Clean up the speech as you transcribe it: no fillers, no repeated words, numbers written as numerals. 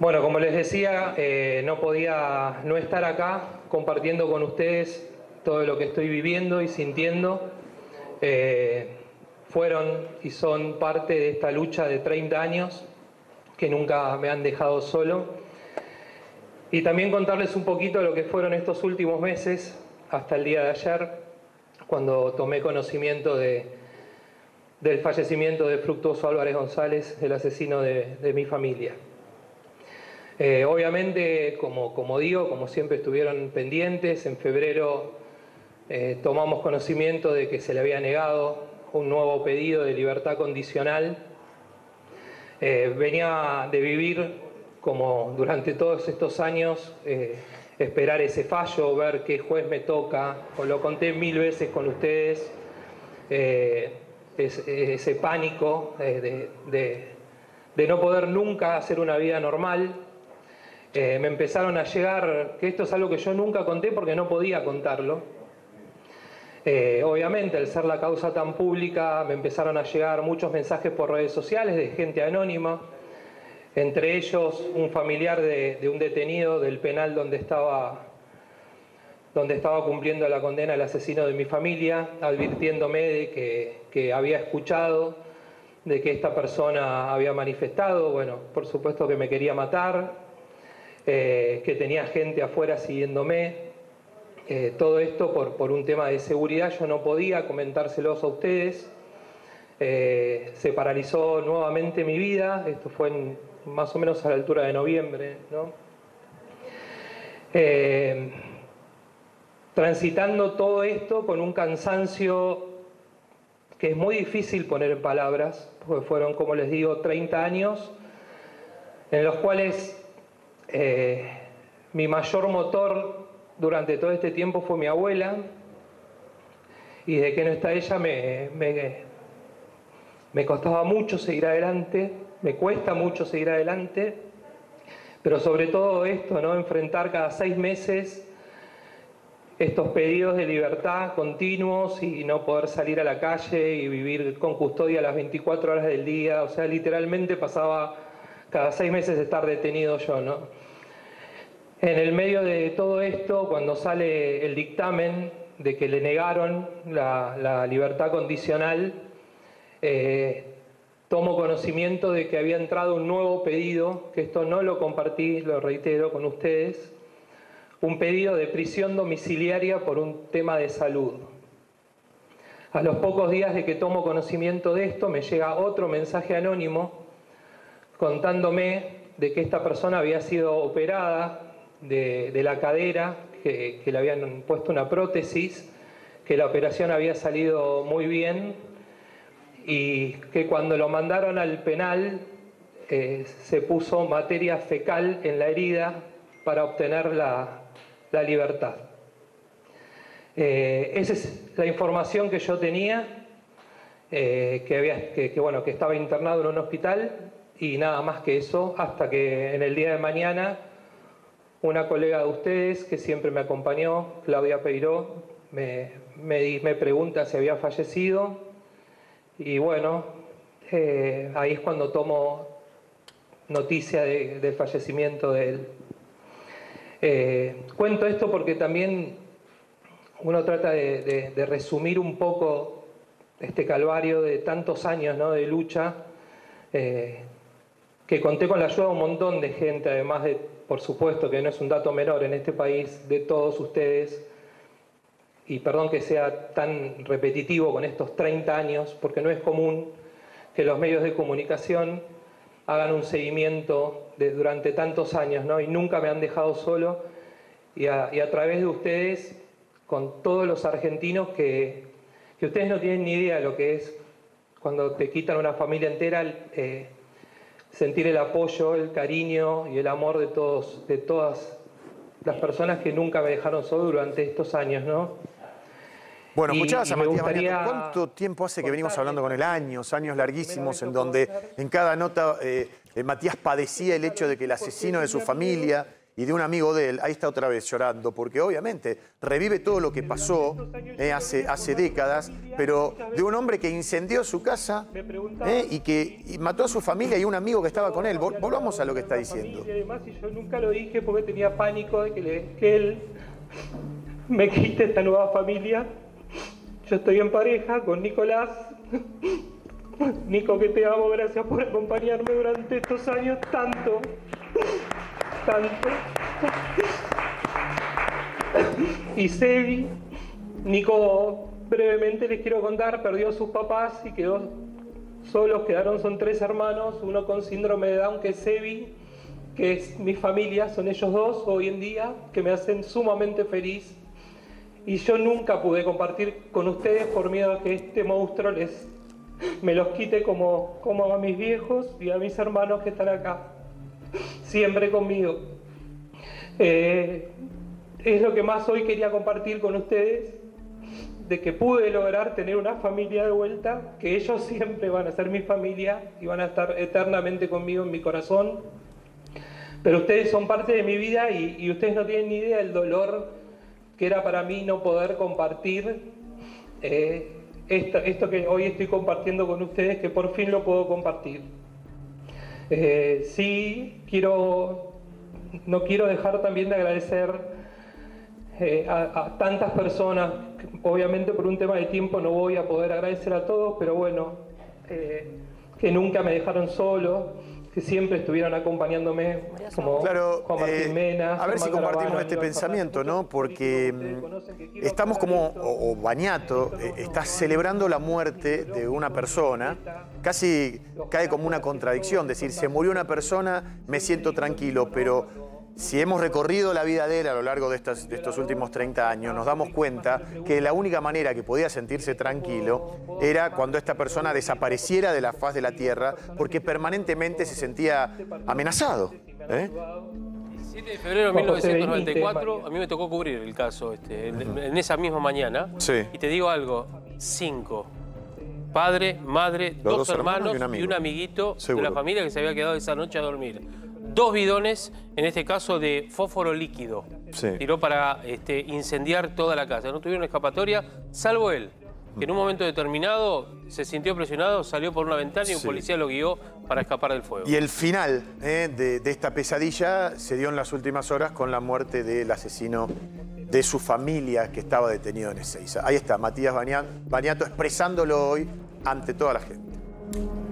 Bueno, como les decía, no podía no estar acá compartiendo con ustedes todo lo que estoy viviendo y sintiendo. Fueron y son parte de esta lucha de 30 años que nunca me han dejado solo. Y también contarles un poquito lo que fueron estos últimos meses hasta el día de ayer, cuando tomé conocimiento del fallecimiento de Fructuoso Álvarez González, el asesino de mi familia. Obviamente, como digo, como siempre estuvieron pendientes, en febrero tomamos conocimiento de que se le había negado un nuevo pedido de libertad condicional. Venía de vivir, como durante todos estos años, esperar ese fallo, ver qué juez me toca. Os lo conté mil veces con ustedes, ese pánico de no poder nunca hacer una vida normal. Me empezaron a llegar, que esto es algo que yo nunca conté porque no podía contarlo. Obviamente, al ser la causa tan pública, me empezaron a llegar muchos mensajes por redes sociales de gente anónima, entre ellos un familiar de un detenido del penal donde estaba cumpliendo la condena el asesino de mi familia, advirtiéndome de que había escuchado de que esta persona había manifestado, bueno, por supuesto, que me quería matar. Que tenía gente afuera siguiéndome, todo esto por un tema de seguridad. Yo no podía comentárselos a ustedes. Se paralizó nuevamente mi vida. Esto fue más o menos a la altura de noviembre, ¿no? Transitando todo esto con un cansancio que es muy difícil poner en palabras, porque fueron, como les digo, 30 años en los cuales mi mayor motor durante todo este tiempo fue mi abuela, y de que no está ella me costaba mucho seguir adelante, me cuesta mucho seguir adelante, pero sobre todo esto, ¿no? Enfrentar cada 6 meses estos pedidos de libertad continuos y no poder salir a la calle y vivir con custodia las 24 horas del día. O sea, literalmente pasaba cada 6 meses estar detenido yo, ¿no? En el medio de todo esto, cuando sale el dictamen de que le negaron la libertad condicional, tomo conocimiento de que había entrado un nuevo pedido, que esto no lo compartí, lo reitero con ustedes, un pedido de prisión domiciliaria por un tema de salud. A los pocos días de que tomo conocimiento de esto, me llega otro mensaje anónimo contándome de que esta persona había sido operada de la cadera, que le habían puesto una prótesis, que la operación había salido muy bien y que cuando lo mandaron al penal se puso materia fecal en la herida para obtener la libertad. Esa es la información que yo tenía, bueno, que estaba internado en un hospital. Y nada más que eso, hasta que en el día de mañana una colega de ustedes que siempre me acompañó, Claudia Peiró, me pregunta si había fallecido. Y bueno, ahí es cuando tomo noticia del fallecimiento de él. Cuento esto porque también uno trata de resumir un poco este calvario de tantos años, ¿no?, de lucha, que conté con la ayuda de un montón de gente, además de, por supuesto, que no es un dato menor en este país, de todos ustedes. Y perdón que sea tan repetitivo con estos 30 años, porque no es común que los medios de comunicación hagan un seguimiento durante tantos años, ¿no? Y nunca me han dejado solo. Y a través de ustedes, con todos los argentinos que ustedes no tienen ni idea de lo que es cuando te quitan una familia entera, sentir el apoyo, el cariño y el amor de todas las personas que nunca me dejaron solo durante estos años, ¿no? Bueno, muchas gracias, Matías Bagnato. ¿Cuánto tiempo hace que venimos hablando con él? Años larguísimos, en donde en cada nota Matías padecía el hecho de que el asesino de su familia y de un amigo de él, ahí está otra vez llorando, porque obviamente revive todo lo que pasó hace décadas, pero de un hombre que incendió su casa y mató a su familia y un amigo que estaba con él. Volvamos a lo que está diciendo. Y además, yo nunca lo dije porque tenía pánico de que él me quite esta nueva familia. Yo estoy en pareja con Nicolás. Nico, que te amo, gracias por acompañarme durante estos años tanto. Y Sebi, Nico, brevemente les quiero contar, perdió a sus papás y quedó solos, son tres hermanos, uno con síndrome de Down, que es Sebi, que es mi familia, son ellos dos hoy en día, que me hacen sumamente feliz. Y yo nunca pude compartir con ustedes por miedo a que este monstruo me los quite como a mis viejos y a mis hermanos que están acá. Siempre conmigo. Es lo que más hoy quería compartir con ustedes, de que pude lograr tener una familia de vuelta, que ellos siempre van a ser mi familia y van a estar eternamente conmigo en mi corazón. Pero ustedes son parte de mi vida y ustedes no tienen ni idea del dolor que era para mí no poder compartir esto que hoy estoy compartiendo con ustedes, que por fin lo puedo compartir. Sí, no quiero dejar también de agradecer a tantas personas. Obviamente por un tema de tiempo no voy a poder agradecer a todos, pero bueno, que nunca me dejaron solo, que siempre estuvieron acompañándome, como Jimena. A ver si compartimos este pensamiento, ¿no? Porque estamos como, o Bagnato, está celebrando la muerte de una persona. Casi cae como una contradicción, decir, se murió una persona, me siento tranquilo, pero si hemos recorrido la vida de él a lo largo de estos últimos 30 años, nos damos cuenta que la única manera que podía sentirse tranquilo era cuando esta persona desapareciera de la faz de la tierra, porque permanentemente se sentía amenazado. El 7 de febrero de 1994, a mí me tocó cubrir el caso, en esa misma mañana. Sí. Y te digo algo, 5. Padre, madre, dos hermanos y un amiguito de la familia que se había quedado esa noche a dormir. 2 bidones, en este caso de fósforo líquido, tiró para incendiar toda la casa. No tuvieron escapatoria, salvo él, que en un momento determinado se sintió presionado, salió por una ventana y un policía lo guió para escapar del fuego. Y el final de esta pesadilla se dio en las últimas horas con la muerte del asesino de su familia que estaba detenido en Ezeiza. Ahí está, Matías Bagnato expresándolo hoy ante toda la gente.